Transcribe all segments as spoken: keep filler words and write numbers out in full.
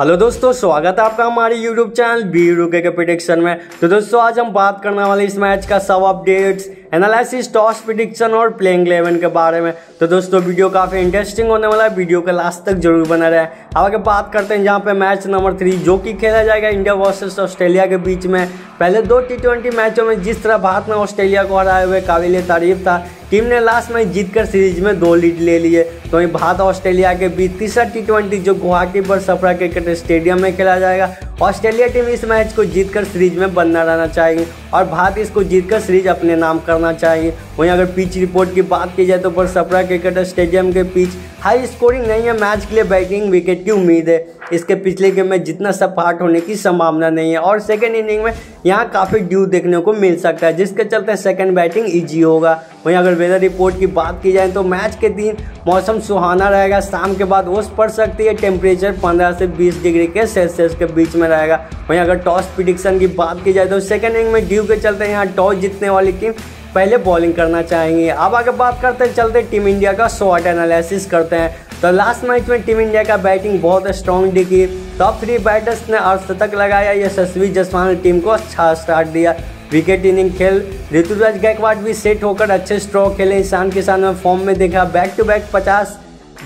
Hello दोस्तों, स्वागत है आपका हमारे यूट्यूब चैनल वीरू के प्रेडिक्शन में। तो दोस्तों आज हम बात करने वाले इस मैच का सब अपडेट्स, एनालिसिस, टॉस प्रेडिक्शन और प्लेइंग इलेवन के बारे में। तो दोस्तों वीडियो काफ़ी इंटरेस्टिंग होने वाला है, वीडियो के लास्ट तक जरूर बना रहे। अब आगे बात करते हैं जहाँ पे मैच नंबर थ्री जो कि खेला जाएगा इंडिया वर्सेस ऑस्ट्रेलिया के बीच में। पहले दो टी ट्वेंटी मैचों में जिस तरह भारत ने ऑस्ट्रेलिया को हराए हुए काबिल तारीफ था, टीम ने लास्ट मैच जीतकर सीरीज में दो लीड ले लिए। तो वहीं भारत ऑस्ट्रेलिया के बीच तीसरा टी ट्वेंटी जो गुवाहाटी पर सफरा क्रिकेट स्टेडियम में खेला जाएगा। ऑस्ट्रेलिया टीम इस मैच को जीतकर सीरीज में बना रहना चाहिए और भारत इसको जीतकर सीरीज अपने नाम करना चाहिए। वहीं अगर पिच रिपोर्ट की बात की जाए तो परसपरा क्रिकेट स्टेडियम के पिच हाई स्कोरिंग नहीं है, मैच के लिए बैटिंग विकेट की उम्मीद है। इसके पिछले गेम में जितना सपाट होने की संभावना नहीं है और सेकेंड इनिंग में यहाँ काफ़ी ड्यू देखने को मिल सकता है, जिसके चलते सेकेंड बैटिंग ईजी होगा। वहीं अगर वेदर रिपोर्ट की बात की जाए तो मैच के दिन मौसम सुहाना रहेगा, शाम के बाद ओस पड़ सकती है, टेम्परेचर पंद्रह से बीस डिग्री के सेल्सियस के बीच में रहेगा। वहीं अगर टॉस प्रेडिक्शन की बात की जाए तो सेकेंड इनिंग में ड्यू के चलते यहाँ टॉस जीतने वाली टीम पहले बॉलिंग करना चाहेंगे। अब आगे बात करते चलते टीम इंडिया का शॉट एनालिसिस करते हैं। तो लास्ट मैच में टीम इंडिया का बैटिंग बहुत स्ट्रॉन्ग दिखी, टॉप थ्री बैटर्स ने अर्धशतक लगाया। यशस्वी जयसवाल ने टीम को अच्छा स्टार्ट दिया, विकेट इनिंग खेल। ऋतुराज गायकवाड़ भी सेट होकर अच्छे स्ट्रो खेले। ईशान किशन में फॉर्म में देखा, बैक टू बैक पचास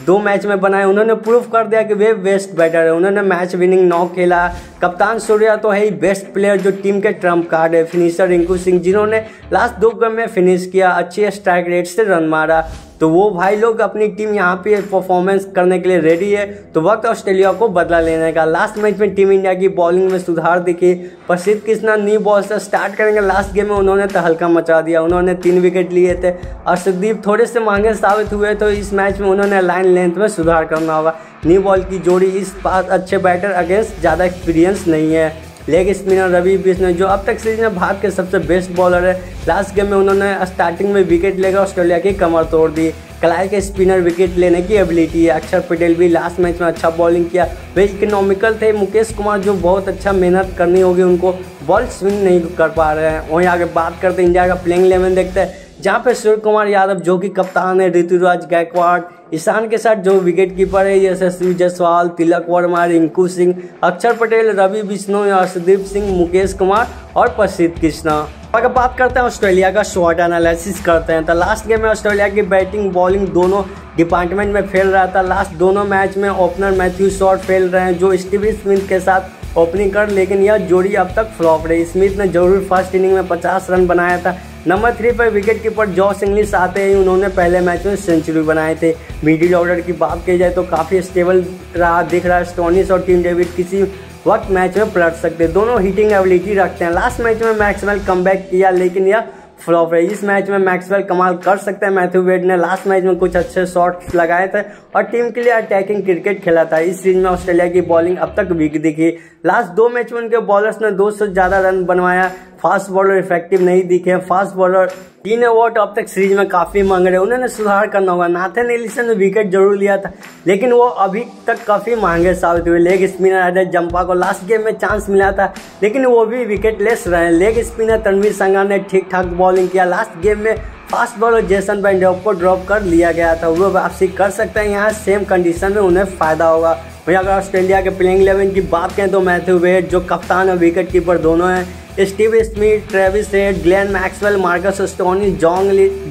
दो मैच में बनाए, उन्होंने प्रूफ कर दिया कि वे बेस्ट बैटर है। उन्होंने मैच विनिंग नौ खेला। कप्तान सूर्या तो है ही बेस्ट प्लेयर जो टीम के ट्रम्प कार्ड है। फिनिशर रिंकू सिंह जिन्होंने लास्ट दो गेम में फिनिश किया, अच्छे स्ट्राइक रेट से रन मारा, तो वो भाई लोग अपनी टीम यहाँ पे परफॉर्मेंस करने के लिए रेडी है। तो वक्त ऑस्ट्रेलिया को बदला लेने का। लास्ट मैच में टीम इंडिया की बॉलिंग में सुधार दिखी, प्रसिद्ध कृष्णा न्यू बॉल से स्टार्ट करेंगे। लास्ट गेम में उन्होंने तहलका मचा दिया, उन्होंने तीन विकेट लिए थे। अरशदीप थोड़े से महंगे साबित हुए, तो इस मैच में उन्होंने लाइन लेंथ में सुधार करना होगा। न्यू बॉल की जोड़ी इस बार अच्छे बैटर अगेंस्ट ज़्यादा एक्सपीरियंस नहीं है। लेग स्पिनर रवि बिजने जो अब तक सीरीज में भारत के सबसे बेस्ट बॉलर है, लास्ट गेम में उन्होंने स्टार्टिंग में विकेट लेकर ऑस्ट्रेलिया की कमर तोड़ दी। कलाई के स्पिनर विकेट लेने की एबिलिटी है। अक्षर पटेल भी लास्ट मैच में अच्छा बॉलिंग किया, वे इकोनॉमिकल थे। मुकेश कुमार जो बहुत अच्छा मेहनत करनी होगी, उनको बॉल स्विंग नहीं कर पा रहे हैं। वहीं आगे बात करते हैं इंडिया का प्लेइंग इलेवन देखते हैं, जहाँ पे सूर्य कुमार यादव जो कि कप्तान है, ऋतुराज गायकवाड़, ईशान के साथ जो विकेट कीपर है, यशस्वी जयसवाल, तिलक वर्मा, रिंकू सिंह, अक्षर पटेल, रवि बिजने, अरशदीप सिंह, मुकेश कुमार और प्रसिद्ध कृष्णा। अगर बात करते हैं ऑस्ट्रेलिया का शॉट एनालिसिस करते हैं, तो लास्ट गेम में ऑस्ट्रेलिया की बैटिंग बॉलिंग दोनों डिपार्टमेंट में फेल रहा था। लास्ट दोनों मैच में ओपनर मैथ्यू शॉट फेल रहे हैं जो स्टीविन स्मिथ के साथ ओपनिंग कर, लेकिन यह जोड़ी अब तक फ्लॉप रही। स्मिथ ने जरूर फर्स्ट इनिंग में पचास रन बनाया था। नंबर थ्री पर विकेट कीपर जॉश इंग्लिस आते ही उन्होंने पहले मैच में सेंचुरी बनाए थे। मिडिल ऑर्डर की बात की जाए तो काफ़ी स्टेबल रहा दिख रहा है। स्टोइनिस और टीम डेविड किसी वक्त मैच में पलट सकते, दोनों हिटिंग एबिलिटी रखते हैं। लास्ट मैच में मैक्सवेल कमबैक किया, लेकिन यह फ्लॉप है। इस मैच में मैक्सवेल कमाल कर सकते हैं। मैथ्यू वेड ने लास्ट मैच में कुछ अच्छे शॉट्स लगाए थे और टीम के लिए अटैकिंग क्रिकेट खेला था। इस सीरीज में ऑस्ट्रेलिया की बॉलिंग अब तक वीक दिखी। लास्ट दो मैच में उनके बॉलर्स ने दो सौ ज़्यादा रन बनवाया, फास्ट बॉलर इफेक्टिव नहीं दिखे। फास्ट बॉलर तीन ओवर अब तक सीरीज में काफ़ी मांग रहे, उन्होंने सुधार करना होगा। नाथन एलिसन ने विकेट जरूर लिया था, लेकिन वो अभी तक काफ़ी महंगे साबित हुए। लेग स्पिनर अजय जंपा को लास्ट गेम में चांस मिला था, लेकिन वो भी विकेट लेस रहे। लेग स्पिनर तनवीर संगा ने ठीक ठाक बॉलिंग किया। लास्ट गेम में फास्ट बॉलर जैसन बैंड को ड्रॉप कर लिया गया था, वो वापसी कर सकते हैं। यहाँ सेम कंडीशन में उन्हें फ़ायदा होगा। वहीं अगर ऑस्ट्रेलिया के प्लेइंग इलेवन की बात करें तो मैथ्यू वेड जो कप्तान और विकेट कीपर दोनों हैं, Steven Smith, Travis Head, Glenn Maxwell, Marcus Stoinis,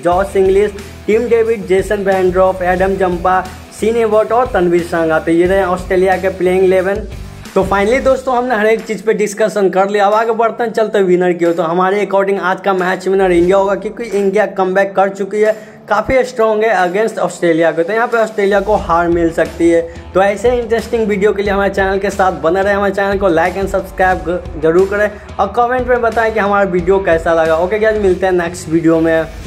Josh Inglis, Tim David, Jason बैंड, एडम जंपा, सीने वोट और तनवीर संगा। तो ये रहे ऑस्ट्रेलिया के प्लेइंग इलेवन। तो फाइनली दोस्तों हमने हर एक चीज़ पे डिस्कशन कर लिया। अब आगे बढ़ते हैं चलते विनर की हो, तो हमारे अकॉर्डिंग आज का मैच विनर इंडिया होगा, क्योंकि इंडिया कमबैक कर चुकी है, काफ़ी स्ट्रॉन्ग है अगेंस्ट ऑस्ट्रेलिया को। तो यहाँ पे ऑस्ट्रेलिया को हार मिल सकती है। तो ऐसे इंटरेस्टिंग वीडियो के लिए हमारे चैनल के साथ बने रहे। हमारे चैनल को लाइक एंड सब्सक्राइब जरूर करें और कमेंट में बताएं कि हमारा वीडियो कैसा लगा। ओके गाइस, मिलते हैं नेक्स्ट वीडियो में।